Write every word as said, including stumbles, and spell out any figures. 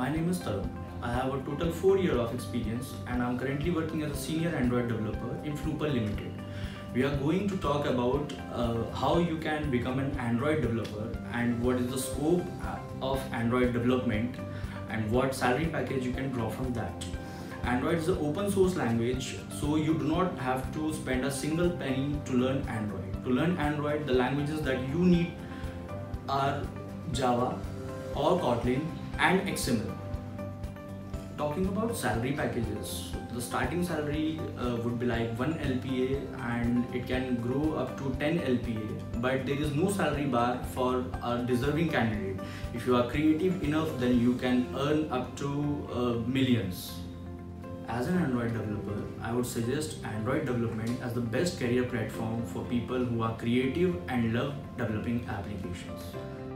My name is Tarun. I have a total four years of experience and I am currently working as a senior Android developer in Fluper Limited. We are going to talk about uh, how you can become an Android developer and what is the scope of Android development and what salary package you can draw from that. Android is an open source language, so you do not have to spend a single penny to learn Android. To learn Android, the languages that you need are Java or Kotlin and X M L. Talking about salary packages, the starting salary uh, would be like one L P A and it can grow up to ten L P A, but there is no salary bar for a deserving candidate. If you are creative enough, then you can earn up to uh, millions. As an Android developer, I would suggest Android development as the best career platform for people who are creative and love developing applications.